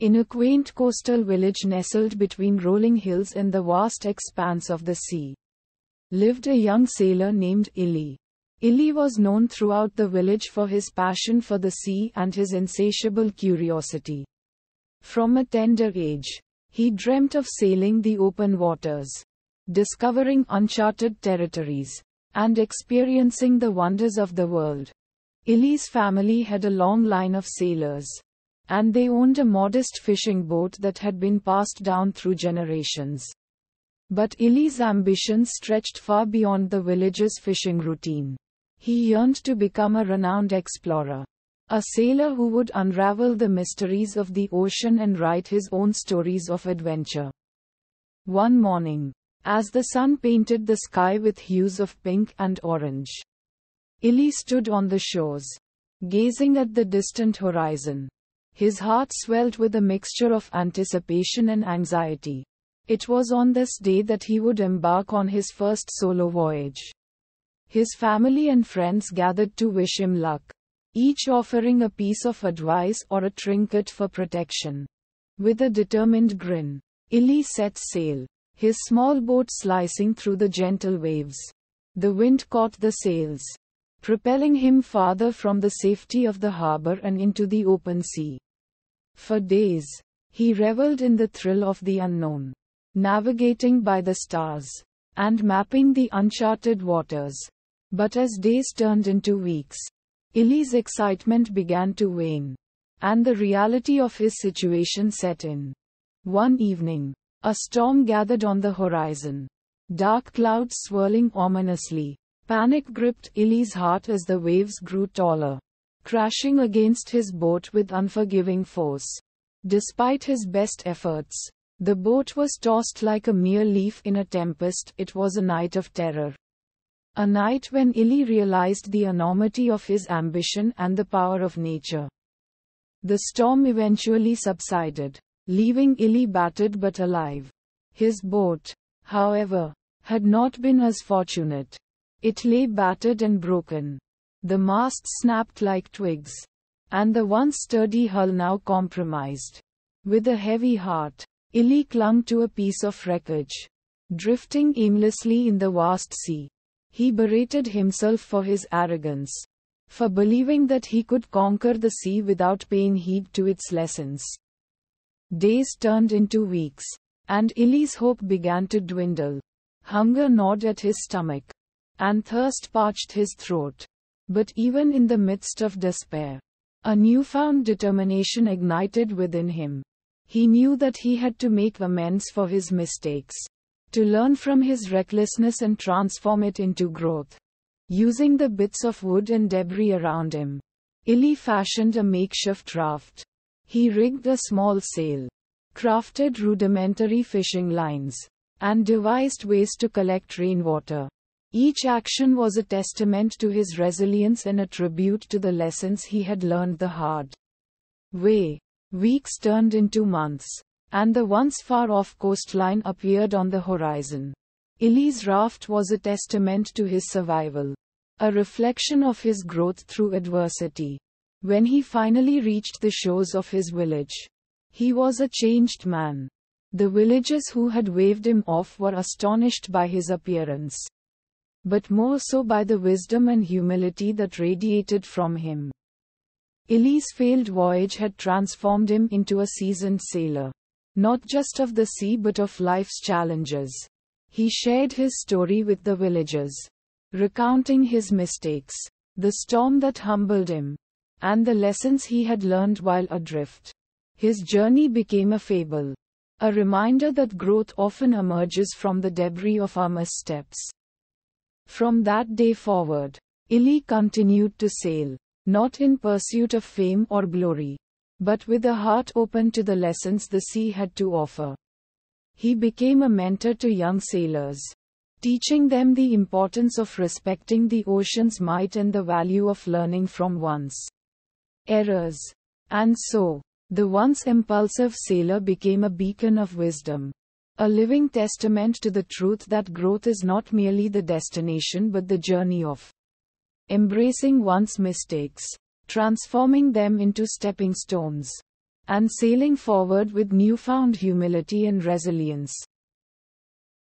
in a quaint coastal village nestled between rolling hills and the vast expanse of the sea, lived a young sailor named Illy. Illy was known throughout the village for his passion for the sea and his insatiable curiosity. From a tender age, he dreamt of sailing the open waters, discovering uncharted territories, and experiencing the wonders of the world. Illy's family had a long line of sailors, and they owned a modest fishing boat that had been passed down through generations. But Illy's ambitions stretched far beyond the village's fishing routine. He yearned to become a renowned explorer, a sailor who would unravel the mysteries of the ocean and write his own stories of adventure. One morning, as the sun painted the sky with hues of pink and orange, Illy stood on the shores, gazing at the distant horizon. His heart swelled with a mixture of anticipation and anxiety. It was on this day that he would embark on his first solo voyage. His family and friends gathered to wish him luck, each offering a piece of advice or a trinket for protection. With a determined grin, Illy set sail, his small boat slicing through the gentle waves. The wind caught the sails, propelling him farther from the safety of the harbor and into the open sea. For days, he reveled in the thrill of the unknown, navigating by the stars, and mapping the uncharted waters. But as days turned into weeks, Illy's excitement began to wane, and the reality of his situation set in. One evening, a storm gathered on the horizon, dark clouds swirling ominously. Panic gripped Illy's heart as the waves grew taller, crashing against his boat with unforgiving force. Despite his best efforts, the boat was tossed like a mere leaf in a tempest. It was a night of terror. A night when Illy realized the enormity of his ambition and the power of nature. The storm eventually subsided, leaving Illy battered but alive. His boat, however, had not been as fortunate. It lay battered and broken. The masts snapped like twigs, and the once sturdy hull now compromised. With a heavy heart, Illy clung to a piece of wreckage, drifting aimlessly in the vast sea. He berated himself for his arrogance, for believing that he could conquer the sea without paying heed to its lessons. Days turned into weeks, and Illy's hope began to dwindle. Hunger gnawed at his stomach, and thirst parched his throat. But even in the midst of despair, a newfound determination ignited within him. He knew that he had to make amends for his mistakes, to learn from his recklessness and transform it into growth. Using the bits of wood and debris around him, Illy fashioned a makeshift raft. He rigged a small sail, crafted rudimentary fishing lines, and devised ways to collect rainwater. Each action was a testament to his resilience and a tribute to the lessons he had learned the hard way. Weeks turned into months, and the once far-off coastline appeared on the horizon. Illy's raft was a testament to his survival, a reflection of his growth through adversity. When he finally reached the shores of his village, he was a changed man. The villagers who had waved him off were astonished by his appearance, but more so by the wisdom and humility that radiated from him. Illy's failed voyage had transformed him into a seasoned sailor, not just of the sea but of life's challenges. He shared his story with the villagers, recounting his mistakes, the storm that humbled him, and the lessons he had learned while adrift. His journey became a fable, a reminder that growth often emerges from the debris of our missteps. From that day forward, Illy continued to sail, not in pursuit of fame or glory, but with a heart open to the lessons the sea had to offer. He became a mentor to young sailors, teaching them the importance of respecting the ocean's might and the value of learning from one's errors. And so, the once impulsive sailor became a beacon of wisdom, a living testament to the truth that growth is not merely the destination but the journey of embracing one's mistakes, transforming them into stepping stones, and sailing forward with newfound humility and resilience.